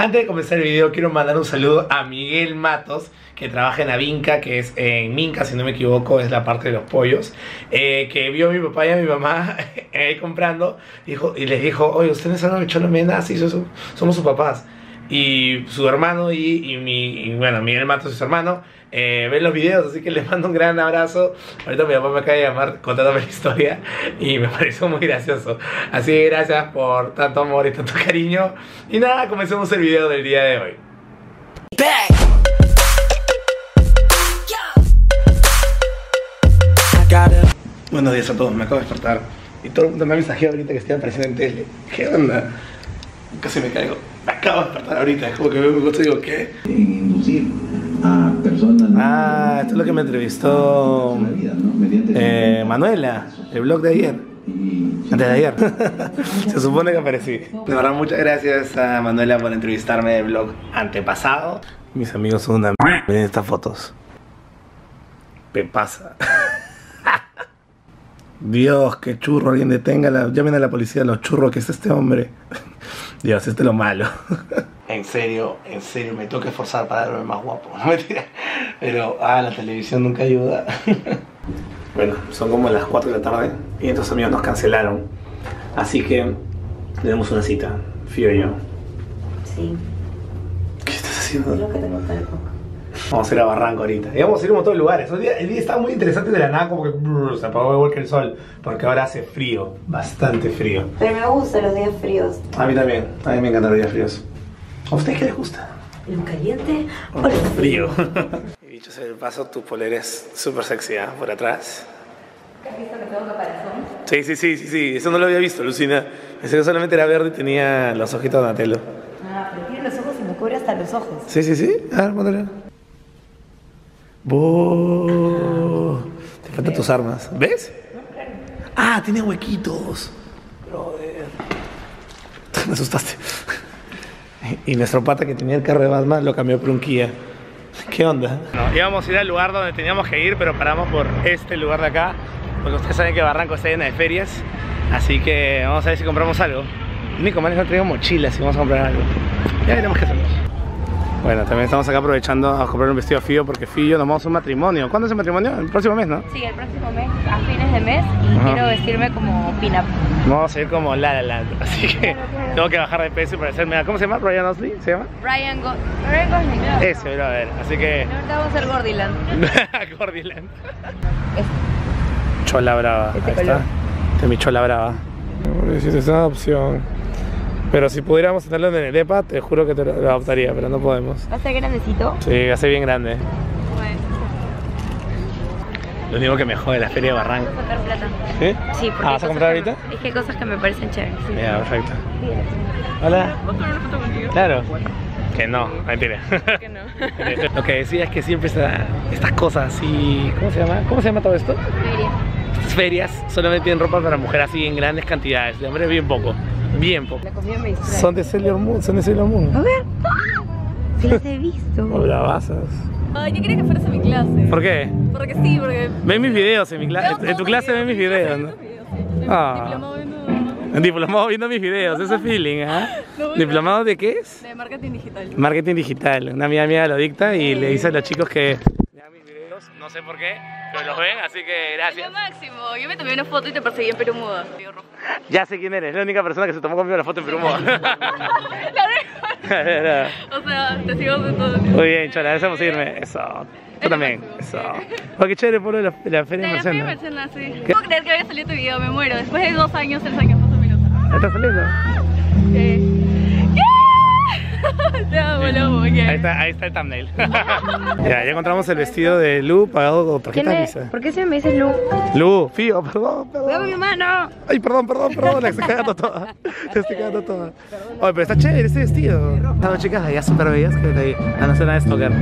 Antes de comenzar el video quiero mandar un saludo a Miguel Matos, que trabaja en Avinca, que es en Minca, si no me equivoco, es la parte de los pollos, que vio a mi papá y a mi mamá comprando, y les dijo: oye, ustedes son los cholos, sí, somos sus papás. Y su hermano bueno, Miguel Matos y su hermano ven los videos, así que les mando un gran abrazo. Ahorita mi papá me acaba de llamar contándome la historia y me pareció muy gracioso. Así que gracias por tanto amor y tanto cariño. Y nada, comencemos el video del día de hoy. Buenos días a todos, me acabo de despertar y todo el mundo me ha mensajeado ahorita que estoy apareciendo en tele. ¿Qué onda? Casi me caigo. Me acabo de despertar ahorita, es como que me gusta y digo, ¿qué? Inducir a personas... Ah, esto es lo que me entrevistó Manuela, el blog de ayer. Antes de ayer. Se supone que aparecí. De verdad, muchas gracias a Manuela por entrevistarme del blog antepasado. Mis amigos son una mierda. Miren estas fotos. ¿Qué pasa? Dios, qué churro, alguien deténgala, llamen a la policía, los churros que es este hombre. Dios, este es lo malo. En serio, me tengo que esforzar para verme más guapo, no mentira. Pero, la televisión nunca ayuda. Bueno, son como las 4 de la tarde y estos amigos nos cancelaron. Así que, tenemos una cita, Fío y yo. Sí. ¿Qué estás haciendo? Es lo que tengo para el poco. Vamos a ir a Barranco ahorita, y vamos a ir a un montón de lugares. El día estaba muy interesante, de la nada como que se apagó de vuelta el sol, porque ahora hace frío, bastante frío. Pero me gustan los días fríos. A mí también, a mí me encantan los días fríos. ¿A ustedes qué les gusta? ¿Lo caliente o lo frío? Y dicho sea de paso, tu polera es súper sexy, ¿eh? Por atrás. ¿Has visto que tengo caparazón? Sí, eso no lo había visto, Lucina. Ese solamente era verde y tenía los ojitos de Donatello. Ah, pero tiene los ojos y me cubre hasta los ojos. Sí, a ver, mándale. Oh, te faltan tus armas. ¿Ves? No, claro. Ah, tiene huequitos. Brother. Me asustaste. Y nuestro pata que tenía el carro de Batman lo cambió por un Kia. ¿Qué onda? No, íbamos a ir al lugar donde teníamos que ir, pero paramos por este lugar de acá, porque ustedes saben que Barranco está llena de ferias. Así que vamos a ver si compramos algo. Nico, man, no traigo mochilas si vamos a comprar algo. Ya veremos qué hacemos. Bueno, también estamos acá aprovechando a comprar un vestido a Fío, porque Fío nos vamos a un matrimonio. ¿Cuándo es el matrimonio? El próximo mes, ¿no? Sí, el próximo mes, a fines de mes, y quiero vestirme como pin-up. Vamos a ir como La La Land, así que claro. Tengo que bajar de peso y parecerme. ¿Cómo se llama? ¿Ryan Gosling? ¿Se llama? Ryan Gosling, claro. Ese, bro, a ver, así que... No, ahorita vamos a hacer Gordyland. Gordyland. Chola brava, ahí está. Este es mi chola brava. Es una opción. Pero si pudiéramos tenerlo en el EPA, te juro que te lo adoptaría, pero no podemos. ¿Va a ser grandecito? Sí, va a ser bien grande. Bueno. Lo único que me jode la feria de Barranco. Vamos a sacar plata. ¿Sí? Sí, porque... ¿vas a comprar ahorita? Es que hay cosas que me parecen chéveres. Sí. Ya, perfecto. Sí. Hola. ¿Puedo tomar una foto contigo? Claro. Que no, mentira. Que no. Lo que decía es que siempre estas cosas así... ¿Cómo se llama? ¿Cómo se llama todo esto? Feria. Estas ferias solamente tienen ropa para mujer así en grandes cantidades. De hombre bien poco. Bien, po. La comida me distrae. Son de Celeron, son de Celeron. A ver, sí las he visto. O bravasas. Ay, yo quería que fueras a mi clase. ¿Por qué? Porque sí, porque... Ven mis videos en mi clase. En tu clase ven mis videos, ¿no? Diplomado viendo mis videos, ese feeling, ¿ah? ¿Diplomado de qué es? De marketing digital. Marketing digital. Una amiga mía lo dicta y le dice a los chicos que... No sé por qué, pero los ven, así que gracias. Es lo máximo, yo me tomé una foto y te perseguí en Perú muda. Ya sé quién eres, la única persona que se tomó conmigo la foto en Perú muda. O sea, te sigo de todo. Muy bien, chola, deseamos seguirme. Eso, tú también, eso. Porque chévere, por la feria de Mercena, sí. No puedo creer que vaya a salir tu video, me muero. Después de 2 años, 3 años, más o menos. ¿Estás saliendo? Sí. Ahí está el thumbnail. Ya encontramos el vestido de Lu pagado con tarjeta Visa. ¿Por qué se me dice Lu? Lu, Fío, perdón. ¡Dame mi mano! Ay, perdón, la estoy cagando toda. Oye, pero está chévere ese vestido. Están dos chicas de allá súper bellas que te no sé nada de stalker.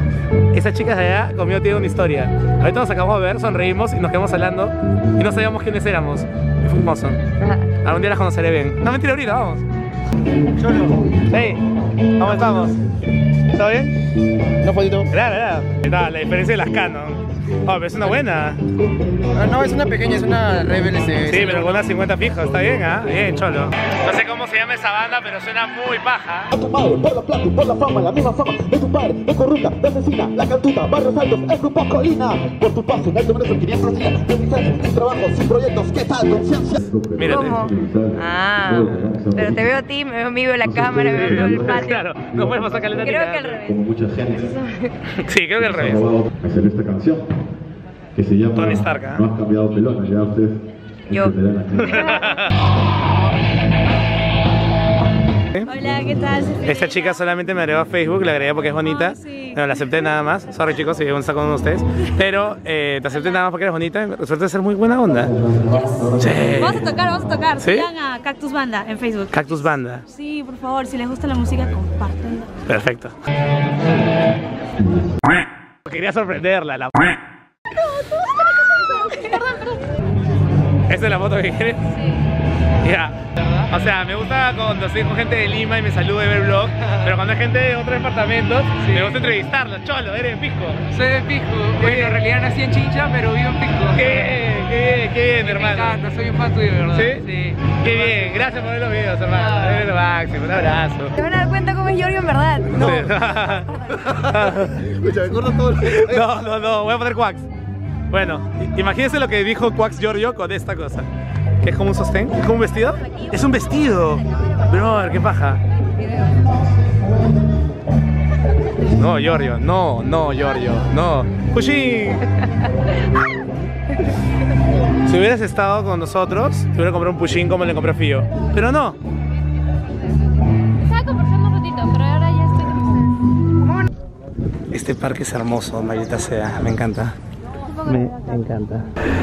Esas chicas de allá conmigo tienen una historia. Ahorita nos acabamos de ver, sonreímos y nos quedamos hablando y no sabíamos quiénes éramos. Y fue hermoso. Algún día las conoceré bien. No, mentira, ahorita, vamos. Hey, ¿cómo estamos? ¿Todo bien? No, poquito. Claro. La diferencia de las canas. Ah, pero es una buena. Ah, no, es una pequeña, es una Rebel. Sí, pero con unas 50 fijos, está bien, ¿ah? Bien, cholo. No sé cómo se llama esa banda, pero suena muy paja. A tu madre, por la plata y por la fama, la misma fama de tu padre, es corrupta, es asesina, La Cantuta, barrios altos, el Grupo Colina. Por tu paso, en el número son 500 días, de mis años, sin trabajo, sin proyectos, ¿qué tal conciencia? Mírate. ¿Cómo? Ah, pero te veo a ti, me veo amigo en la cámara, me veo el patio. Claro, no podemos sacar la creo que al revés. Como mucha gente. Sí, creo que al revés. Hacer esta canción que se llama Tony Stark, ¿eh? No has cambiado pelona, ya ustedes entenderán aquí. Hola, ¿qué tal? Esta chica solamente me agregó a Facebook, la agregué porque es bonita. Oh, sí. No, la acepté nada más. Sorry chicos, si llevo un saco con ustedes. Pero te acepté nada más porque eres bonita. Suerte de ser muy buena onda. Yes. Sí. Vamos a tocar. ¿Sí? Sigan a Cactus Banda en Facebook. Cactus Banda. Sí, por favor, si les gusta la música, compartan. Perfecto. Quería sorprenderla, la... No. ¿Esa es la foto que quieres? Sí. Ya. O sea, me gusta cuando estoy con gente de Lima y me saluda y ve el vlog, pero cuando hay gente de otros departamentos, sí, me gusta entrevistarlos. Cholo, ¿eres de Pisco? Soy de Pisco. Bueno, en realidad nací en Chincha, pero vivo en Pisco. Qué bien, hermano. Me encanta, soy un fan tuyo, ¿verdad? ¿Sí? Sí. Qué bien, gracias por ver los videos, hermano. Eres lo máximo, un abrazo. ¿Te van a dar cuenta cómo es Giorgio en verdad? No. Escucha, me corto todo el tiempo. No, voy a poner Quax. Bueno, imagínense lo que dijo Quax Giorgio con esta cosa. ¿Es como un sostén? ¿Es como un vestido? ¡Es un vestido! Bro, qué paja. No, Giorgio. No, Giorgio. No. ¡Pushin! Si hubieras estado con nosotros, te hubiera comprado un Pushin como le compré a Fío. Pero no. Estaba conversando un ratito, pero ahora ya estoy con ustedes. Este parque es hermoso, Marita Sea. Me encanta. Me encanta.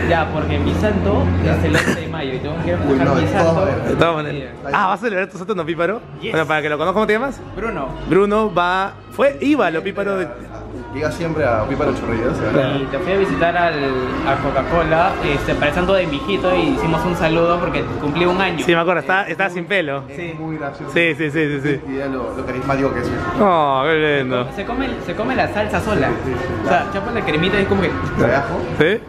Ya, porque mi santo es el 11 de mayo y tengo que ir a buscar mi santo. De todas maneras. Ah, ¿vas a celebrar tu santo en Opíparo? Yes. Bueno, para que lo conozcan, ¿cómo te llamas? Bruno. Bruno va... iba al Opíparo de... Llega siempre a Opíparo Chorrillos. Y te fui a visitar a Coca-Cola para el santo de mi hijito y hicimos un saludo porque cumplí un año. Sí, me acuerdo, estaba sin pelo. Sí. Muy gracioso. Sí. Y ya lo carismático que es. Oh, qué lindo. Se come la salsa sola. Sí, claro. O sea, chapa la cremita y es como que... ¿Sí?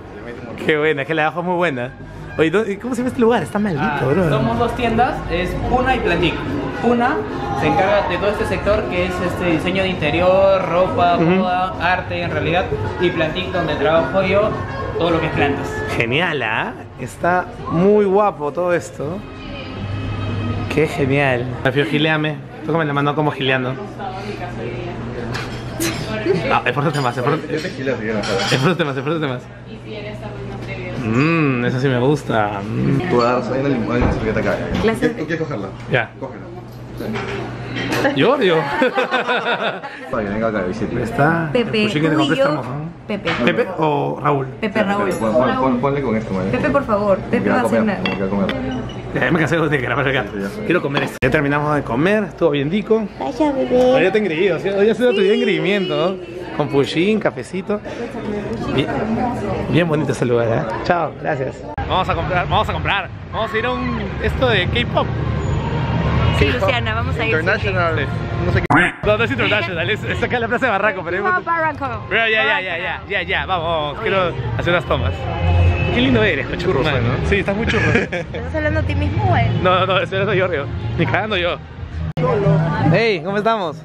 Qué buena, es que la ajo es muy buena. Oye, ¿cómo se llama este lugar? Está maldito, bro. Somos dos tiendas, es Puna y Plantik. Puna se encarga de todo este sector que es diseño de interior, ropa, moda, arte en realidad. Y Plantik, donde trabajo yo, todo lo que es plantas. Genial, ¿ah? Está muy guapo todo esto. Qué genial. Rafio, gileame. Tú que me la mandó como gileando. No, esfuérzate más. Y si eres alumno previo. Esa sí me gusta. Tú vas a dar una limonada y servilleta acá. ¿Tú quieres cogerla? Ya. Cógela. Giorgio. Vale, venga acá, visítame. Está Pepe. ¿Pepe o Raúl? Pepe, Raúl. Ponle con esto, madre. Pepe, por favor. Pepe va a cenar. Ya me cansé de grabar el gato. Quiero comer esto. Ya terminamos de comer, estuvo bien rico. Vaya, bebé. Hoy ya te he engreído, hoy ha sido tu día de engreimiento. Con Pushin, cafecito. Bien bonito ese lugar, ¿eh? Chao, gracias. Vamos a comprar. Vamos a ir a esto de K-pop. Sí, Luciana, vamos a ir. International. No sé qué. No es International, es acá en la plaza de Barranco. No, Barranco. Pero ya, vamos. Quiero hacer unas tomas. Qué lindo eres, churro, ¿no? Sí, estás muy churro. ¿Estás hablando a ti mismo o él? No, estoy hablando yo, Río. Ni cagando yo. Hey, ¿cómo estamos?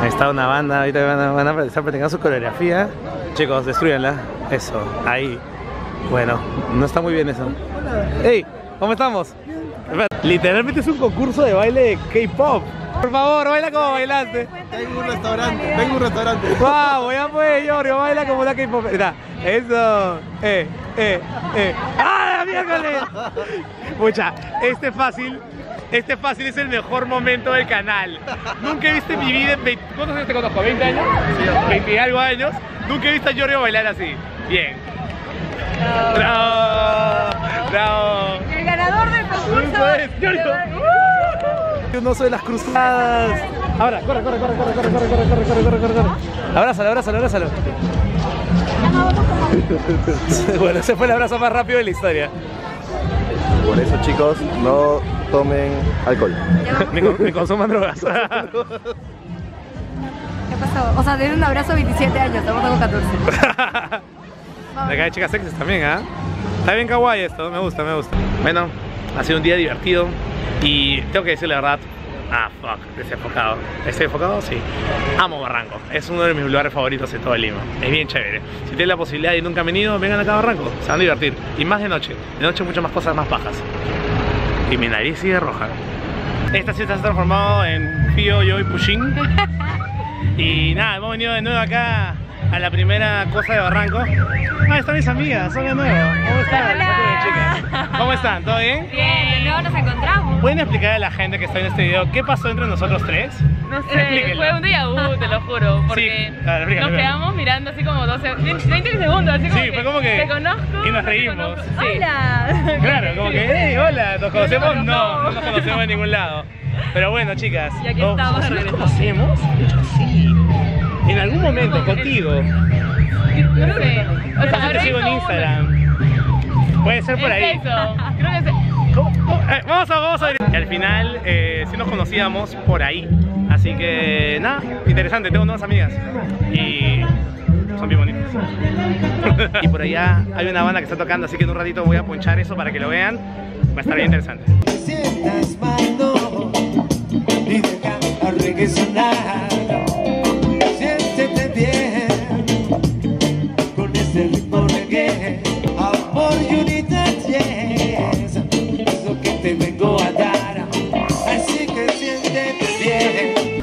Ahí está una banda, ahorita van a practicar su coreografía. Chicos, destruyanla. Eso, ahí. Bueno, no está muy bien eso. Hey, ¿cómo estamos? Literalmente es un concurso de baile de K-pop. Por favor, baila como bailaste. Tengo un restaurante. Wow, ya pues, Giorgio, baila como la K-pop. Eso. ¡Ah, miércoles! Pucha, este fácil es el mejor momento del canal. Nunca he visto en mi vida, ¿cuántos años te conozco? ¿20 años? 20 y algo años. Nunca he visto a Giorgio bailar así. Bien. Bravo. El ganador del concurso es Giorgio. Yo no soy las cruzadas. Ahora, corre. Abrázalo. Bueno, ese fue el abrazo más rápido de la historia. Por eso, chicos, no tomen alcohol. Ni consuman drogas. ¿Qué pasó? O sea, tienen un abrazo 27 años, estamos con 14. De acá hay chicas sexys también, ¿ah? ¿Eh? Está bien kawaii esto, me gusta, me gusta. Bueno, ha sido un día divertido y tengo que decir la verdad. Ah, fuck, desenfocado. ¿Estoy enfocado? Sí. Amo Barranco. Es uno de mis lugares favoritos en toda Lima. Es bien chévere. Si tienen la posibilidad y nunca han venido, vengan acá a Barranco. Se van a divertir. Y más de noche. De noche muchas más cosas, más pajas. Y mi nariz sigue roja. Esta siesta se ha transformado en Fío, yo y Pushin. Y nada, hemos venido de nuevo acá a la primera cosa de Barranco. Ah, están mis amigas, son de nuevo. ¿Cómo están? Hola. Chicas. ¿Cómo están? ¿Todo bien? Bien, de nuevo nos encontramos. ¿Pueden explicar a la gente que está en este video qué pasó entre nosotros tres? No sé, fue un déjà vu, te lo juro. Porque sí, claro, nos quedamos mirando así como 12, 20 segundos. Así como sí, fue como que te conozco. Y nos reímos. Sí. Hola. Claro, como que, hey, hola, ¿nos conocemos? No, no nos conocemos de ningún lado. Pero bueno, chicas. Y aquí estamos. ¿Nos conocemos? Sí. En algún momento, contigo. No sé. O sea, te sigo en Instagram. Puede ser por ahí. Creo que es. Vamos a ver. Al final, sí nos conocíamos por ahí. Así que, nada, interesante. Tengo unas amigas. Y son bien bonitas. Y por allá hay una banda que está tocando. Así que en un ratito voy a ponchar eso para que lo vean. Va a estar bien interesante.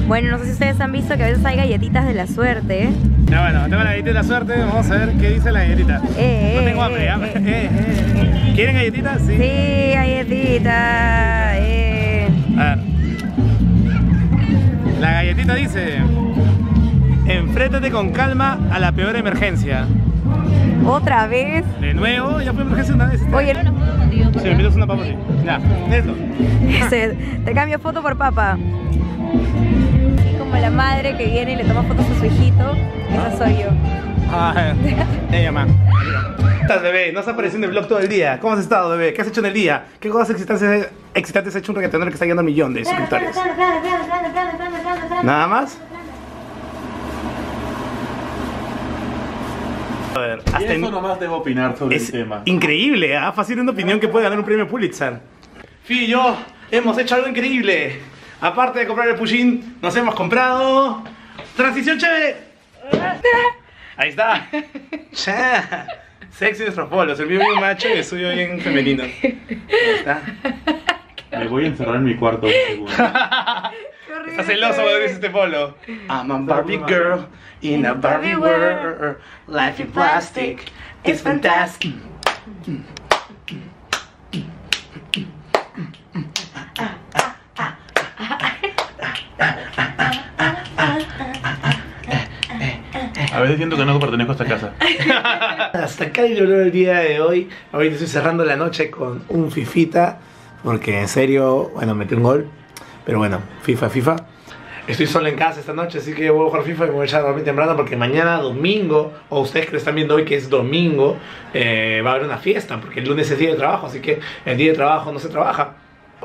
Bueno, no sé si ustedes han visto que a veces hay galletitas de la suerte. Ya bueno, tengo la galletita de la suerte, vamos a ver qué dice la galletita. No tengo hambre, hambre. ¿Quieren galletitas? Sí. Sí, galletita. A ver. La galletita dice: enfréntate con calma a la peor emergencia. ¿Otra vez? De nuevo, ya fue emergencia una vez. Oye, no puedo contigo. Si me pides una papa, sí. Ya, eso. Te cambio foto por papa. Como la madre que viene y le toma fotos a su hijito, esa soy yo. Ah, ella, mamá. ¿Cómo estás, bebé? No has aparecido en el vlog todo el día. ¿Cómo has estado, bebé? ¿Qué has hecho en el día? ¿Qué cosas excitantes has hecho un reggaetonero que está llegando a 1.000.000 de suscriptores? ¿Nada más? A ver, hasta eso nomás debo opinar sobre el tema. Increíble, ¿eh? Fácil una opinión que puede ganar un premio Pulitzer. Fi y yo hemos hecho algo increíble. Aparte de comprar el Pushin, nos hemos comprado... ¡Transición chévere! Ahí está. Cha. Sexy nuestros polos, el mío bien macho y el suyo bien femenino. Ahí está. Me voy a encerrar en mi cuarto un segundo. Está celoso cuando dices este polo. I'm a Barbie girl in a Barbie world. Life in plastic is fantastic. A veces siento que no pertenezco a esta casa. Hasta acá el olor del día de hoy. Ahorita estoy cerrando la noche con un fifita. Porque en serio, bueno, metí un gol. Pero bueno, FIFA. Estoy solo en casa esta noche, así que yo voy a jugar FIFA y me voy a echar a dormir temprano. Porque mañana domingo, o ustedes que lo están viendo hoy que es domingo, va a haber una fiesta. Porque el lunes es día de trabajo, así que el día de trabajo no se trabaja.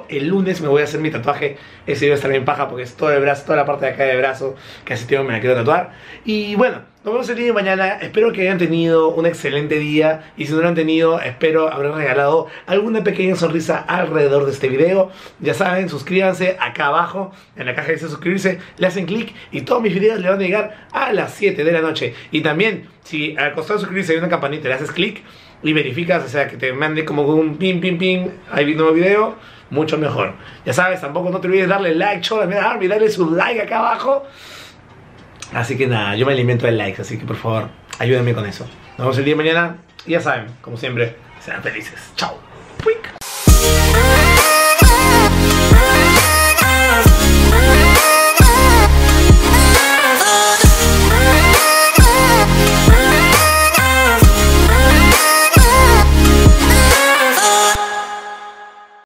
El lunes me voy a hacer mi tatuaje. Ese día va a estar bien paja porque es todo el brazo, toda la parte de acá del brazo que hace tiempo me la quiero tatuar. Y bueno, nos vemos el día de mañana. Espero que hayan tenido un excelente día. Y si no lo han tenido, espero haber regalado alguna pequeña sonrisa alrededor de este video. Ya saben, suscríbanse acá abajo. En la caja que dice suscribirse, le hacen clic y todos mis videos le van a llegar a las 7 de la noche. Y también, si al costado de suscribirse hay una campanita, le haces clic y verificas, o sea, que te mande como un pim, ahí vi un nuevo video, mucho mejor. Ya sabes, tampoco no te olvides darle like, darle su like acá abajo. Así que nada, yo me alimento de likes, así que por favor, ayúdenme con eso. Nos vemos el día de mañana, y ya saben, como siempre, sean felices. Chao.